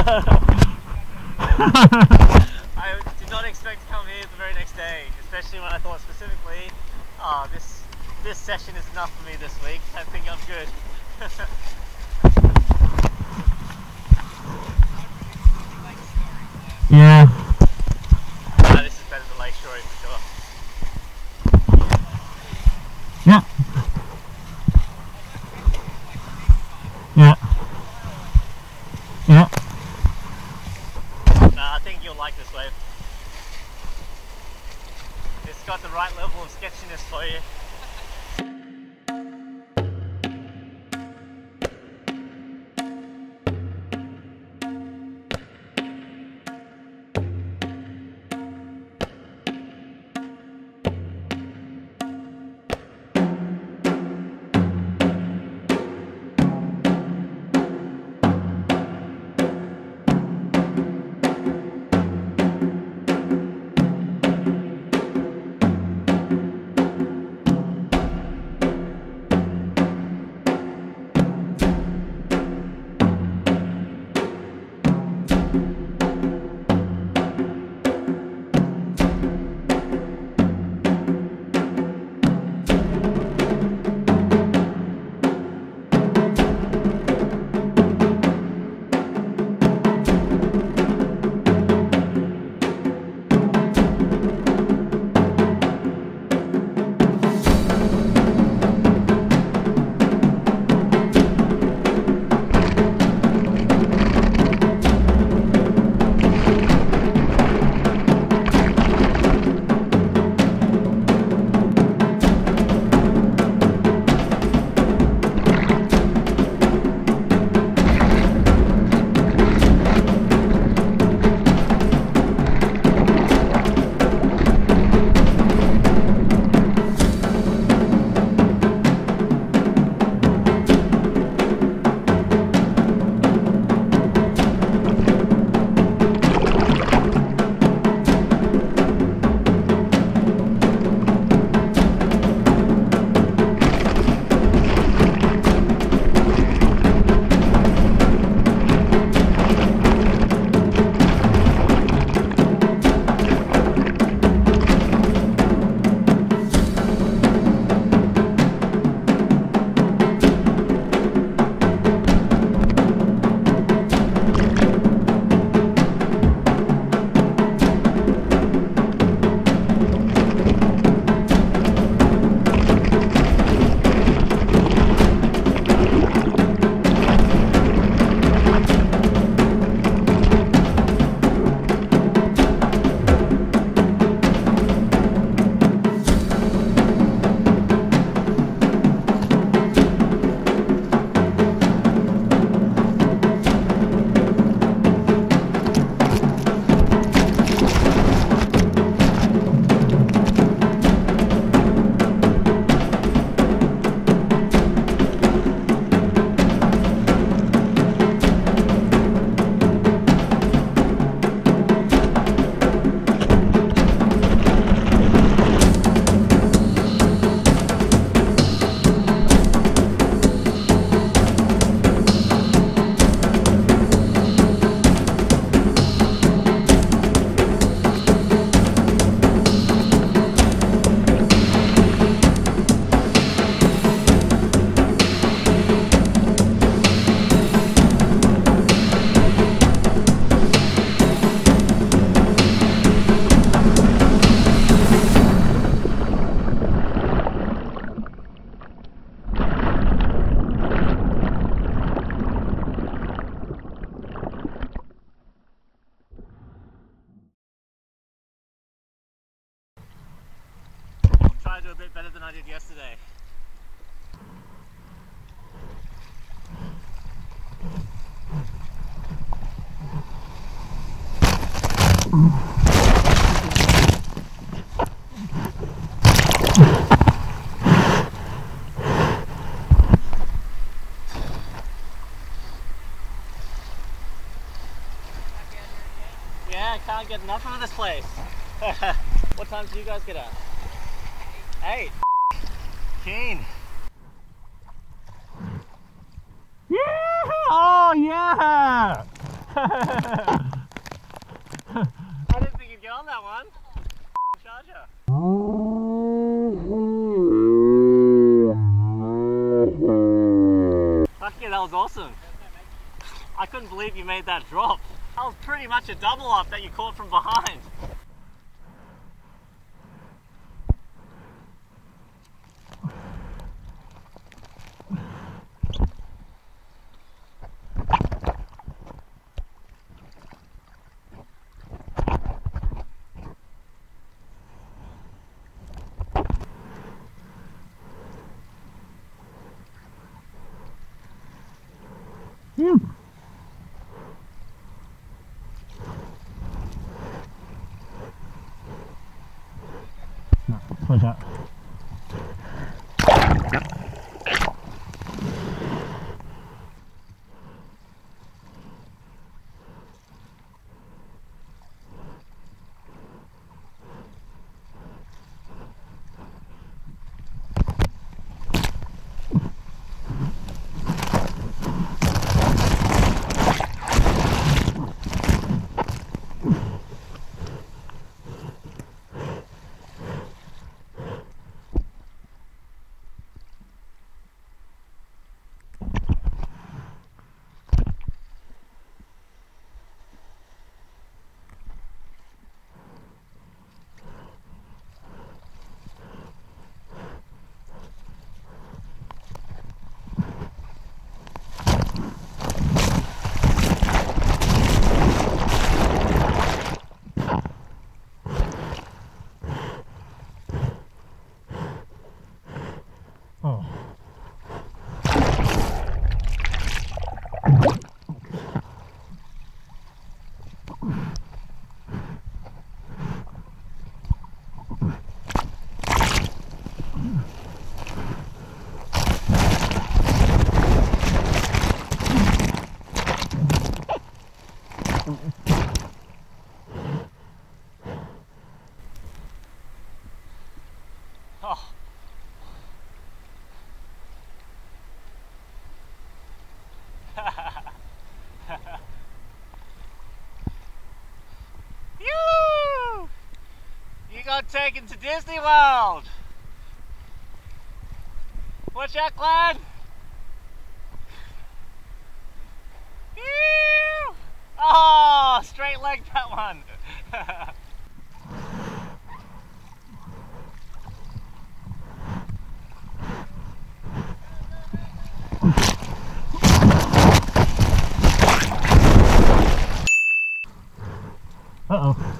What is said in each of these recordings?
I did not expect to come here the very next day, especially when I thought specifically, this session is enough for me this week. I think I'm good. Yeah. This is better than Lake Shore for sure. Yeah. Yeah. Yeah. I think you'll like this wave. It's got the right level of sketchiness for you. I do a bit better than I did yesterday. Yeah, I can't get enough of this place. What time do you guys get up? 8. Keen. Yeah! Oh yeah! I didn't think you'd get on that one. Charger. Fuck yeah, that was awesome. I couldn't believe you made that drop. That was pretty much a double up that you caught from behind. Yeah. No, push up. Oh. You got taken to Disney World. Watch out, Glenn. Oh, straight leg that one. Uh-oh.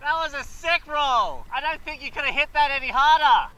That was a sick roll. I don't think you could have hit that any harder.